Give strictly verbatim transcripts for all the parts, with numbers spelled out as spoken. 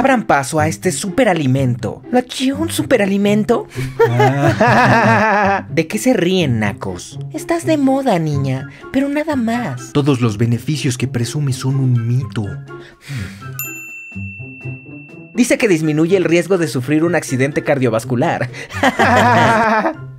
abran paso a este superalimento. ¿La chía un superalimento? Ah. ¿De qué se ríen, nacos? Estás de moda, niña, pero nada más. Todos los beneficios que presumes son un mito. Dice que disminuye el riesgo de sufrir un accidente cardiovascular.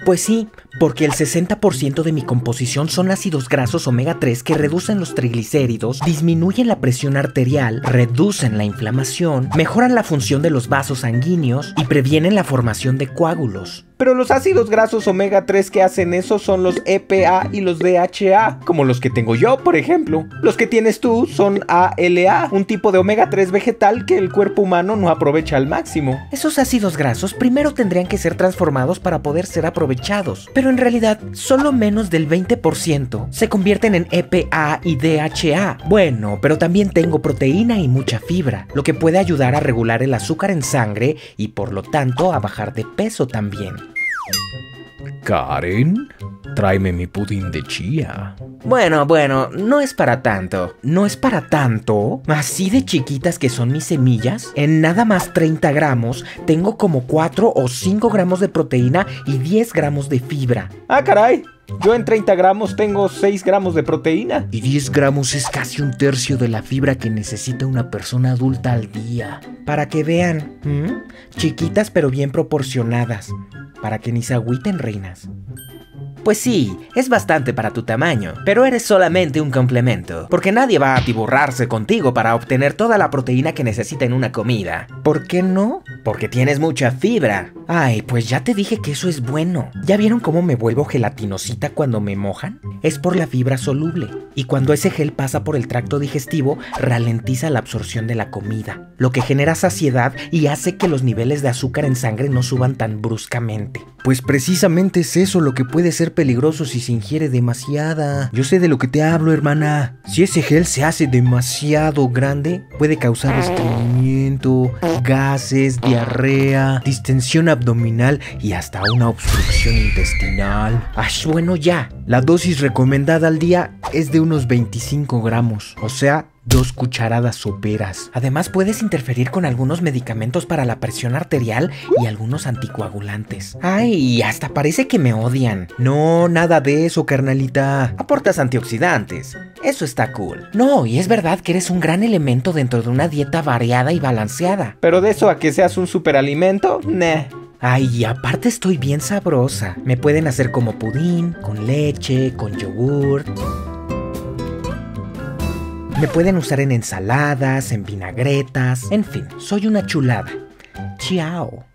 Pues sí, porque el sesenta por ciento de mi composición son ácidos grasos omega tres que reducen los triglicéridos, disminuyen la presión arterial, reducen la inflamación, mejoran la función de los vasos sanguíneos y previenen la formación de coágulos. Pero los ácidos grasos omega tres que hacen eso son los E P A y los D H A, como los que tengo yo, por ejemplo. Los que tienes tú son A L A, un tipo de omega tres vegetal que el cuerpo humano no aprovecha al máximo. Esos ácidos grasos primero tendrían que ser transformados para poder ser aprovechados, pero en realidad solo menos del veinte por ciento se convierten en E P A y D H A. Bueno, pero también tengo proteína y mucha fibra, lo que puede ayudar a regular el azúcar en sangre y por lo tanto a bajar de peso también. Karen, tráeme mi pudín de chía. Bueno, bueno, no es para tanto. ¿No es para tanto? Así de chiquitas que son mis semillas. En nada más treinta gramos, tengo como cuatro o cinco gramos de proteína y diez gramos de fibra. ¡Ah, caray! Yo en treinta gramos tengo seis gramos de proteína. Y diez gramos es casi un tercio de la fibra que necesita una persona adulta al día. Para que vean, ¿m? Chiquitas pero bien proporcionadas. Para que ni se agüiten, reinas. Pues sí, es bastante para tu tamaño, pero eres solamente un complemento, porque nadie va a atiborrarse contigo para obtener toda la proteína que necesita en una comida. ¿Por qué no? Porque tienes mucha fibra. Ay, pues ya te dije que eso es bueno. ¿Ya vieron cómo me vuelvo gelatinosita cuando me mojan? Es por la fibra soluble, y cuando ese gel pasa por el tracto digestivo, ralentiza la absorción de la comida, lo que genera saciedad y hace que los niveles de azúcar en sangre no suban tan bruscamente. Pues precisamente es eso lo que puede ser peligroso si se ingiere demasiada. Yo sé de lo que te hablo, hermana. Si ese gel se hace demasiado grande, puede causar estreñimiento, gases, diarrea, distensión abdominal y hasta una obstrucción intestinal. ¡Ay, bueno ya! La dosis recomendada al día es de unos veinticinco gramos, o sea, dos cucharadas soperas. Además, puedes interferir con algunos medicamentos para la presión arterial y algunos anticoagulantes. Ay, hasta parece que me odian. No, nada de eso, carnalita. Aportas antioxidantes. Eso está cool. No, y es verdad que eres un gran elemento dentro de una dieta variada y balanceada. Pero de eso a que seas un superalimento, nah. Ay, y aparte estoy bien sabrosa. Me pueden hacer como pudín, con leche, con yogurt. Me pueden usar en ensaladas, en vinagretas, en fin, soy una chulada. Chao.